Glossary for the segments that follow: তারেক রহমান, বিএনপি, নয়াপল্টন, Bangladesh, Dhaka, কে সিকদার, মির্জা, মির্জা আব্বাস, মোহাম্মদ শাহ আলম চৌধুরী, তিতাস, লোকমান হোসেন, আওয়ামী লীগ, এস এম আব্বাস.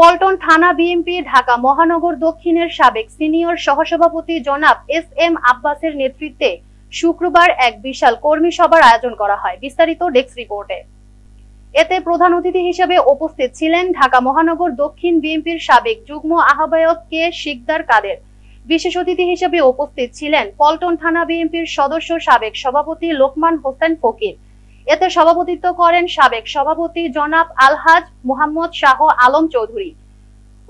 পল্টন থানা বিএনপি ঢাকা মহানগর দক্ষিণের সাবেক সিনিয়র সহসভাপতি জনাব এস এম আব্বাসের নেতৃত্বে শুক্রবার এক বিশাল কর্মী সভার আয়োজন করা হয়। বিস্তারিত ডেস্ক রিপোর্টে। এতে প্রধান অতিথি হিসেবে উপস্থিত ছিলেন ঢাকা মহানগর দক্ষিণ বিএনপির সাবেক যুগ্ম আহ্বায়ক কে সিকদার কাদের। বিশেষ অতিথি হিসেবে উপস্থিত ছিলেন পল্টন থানা বিএনপির সদস্য সাবেক সভাপতি লোকমান হোসেন ফকির। এতে সভাপতিত্ব করেন সাবেক সভাপতি জনাব আলহাজ মোহাম্মদ শাহ আলম চৌধুরী।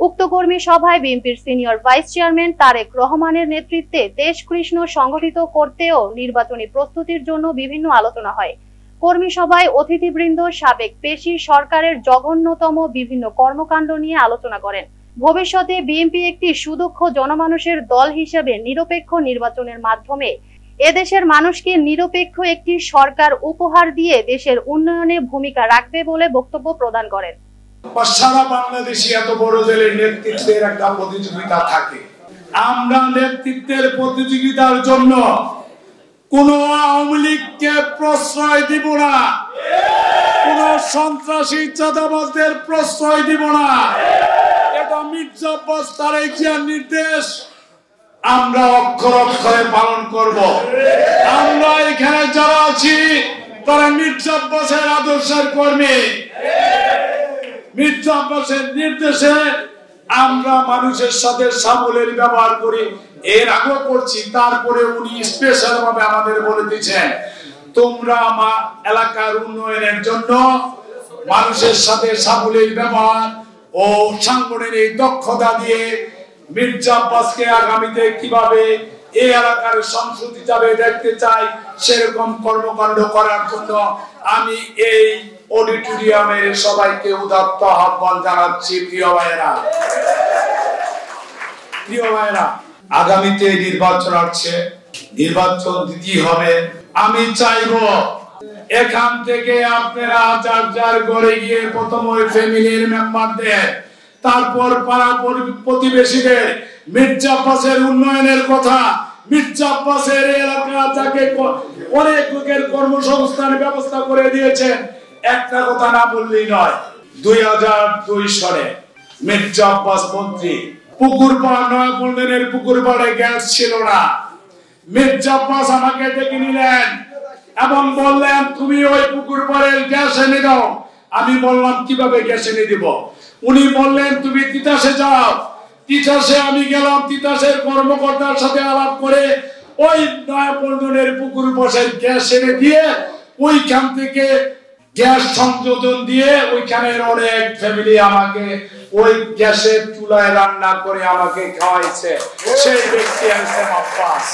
উক্ত কর্মী সভায় বিএনপির সিনিয়র ভাইস চেয়ারম্যান তারেক রহমানের নেতৃত্বে দেশ কৃষ্ণ সংগঠিত করতেও নির্বাচনী প্রস্তুতির জন্য বিভিন্ন আলোচনা হয়। কর্মী সভায় অতিথিবৃন্দ সাবেক পেশি সরকারের জঘন্যতম বিভিন্ন কর্মকাণ্ড নিয়ে আলোচনা করেন। ভবিষ্যতে বিএনপি একটি সুদক্ষ জনমানুষের দল হিসেবে নিরপেক্ষ নির্বাচনের মাধ্যমে এদেশের মানুষকে নিরপেক্ষ একটি সরকার উপহার দিয়ে দেশের উন্নয়নে ভূমিকা রাখবে বলে বক্তব্য প্রদান করেন। সারা বাংলাদেশে এত বড় দলের নেতৃত্বের একটা প্রতিযোগিতা থাকে। আমরা নেতৃত্বের প্রতিযোগিতার জন্য কোন আওয়ামী লীগকে প্রশ্রয় দিব না, কোন সন্ত্রাসী চাঁদাবাজদের প্রশ্রয় দিব না। এটা মির্জা তারেকের নির্দেশ আমরা অক্ষর অক্ষরে পালন করব। আমরা এখানে যারা আছি তারা মির্জা আব্বাসের আদর্শের কর্মী। মির্জা আব্বাসের নির্দেশে আমরা মানুষের সাথে সাবলীল ব্যবহার করি, এর আগে করছি। তারপরে উনি স্পেশাল ভাবে আমাদের বলে দিয়েছেন, তোমরা আমার এলাকার উন্নয়নের জন্য মানুষের সাথে সাবলীল ব্যবহার ও সাংগঠনিক দক্ষতা দিয়ে মির্জা আব্বাসকে আগামীতে কিভাবে এই এলাকার সংসদ হিসাবে দেখতে চাই সেরকম কর্মকাণ্ড করার জন্য আমি এই অডিটোরিয়ামে সবাইকে উদাত্ত আহ্বান জানাচ্ছি। প্রিয় ভাইয়েরা, আগামীতে নির্বাচন আসছে, নির্বাচন দিতেই হবে। আমি চাইব এখান থেকে আপনারা যার যার ঘরে গিয়ে প্রথম ওই ফ্যামিলির মেম্বারদের, তারপর পাড়া প্রতিবেশীদের মির্জা আব্বাসের উন্নয়নের কথা, মির্জা আব্বাসের এলাকা যাকে অনেক লোকের কর্মসংস্থানের ব্যবস্থা করে দিয়েছেন, একটা কথা না বললেই নয়। ২০০২ সনে মির্জা আব্বাস মন্ত্রী, পুকুর পাড় নয়াপল্টনের পুকুর পাড়ে গ্যাস ছিল না। মির্জা আব্বাস আমাকে ডেকে নিলেন এবং বললেন, তুমি ওই পুকুর পাড়ের গ্যাস এনে দাও। আমি বললাম, কিভাবে গ্যাস এনে দিব? উনি বললেন, তুমি তিতাসে যাও। তিতাসে আমি গেলাম, তিতাসের কর্মকর্তার সাথে আলাপ করে ওই নয়াপল্টনের পুকুর পাড়ের গ্যাস এনে দিয়ে ওইখান থেকে গ্যাস সংযোজন দিয়ে ওইখানের অনেক ফ্যামিলি আমাকে ওই গ্যাসের চুলায় রান্না করে আমাকে খাওয়াইছে। সেই ব্যক্তি আব্বাস।